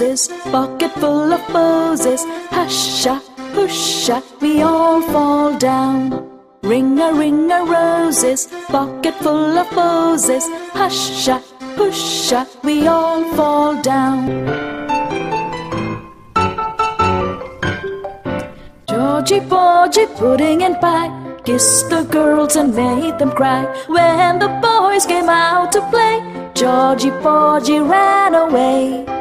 roses, pocket full of posies. Hush-a, hush-a, we all fall down. Ring-a-ring-a roses, pocket full of posies. Hush-a, hush-a, we all fall down. Georgie Porgy pudding and pie kissed the girls and made them cry. When the boys came out to play, Georgie Porgy ran away.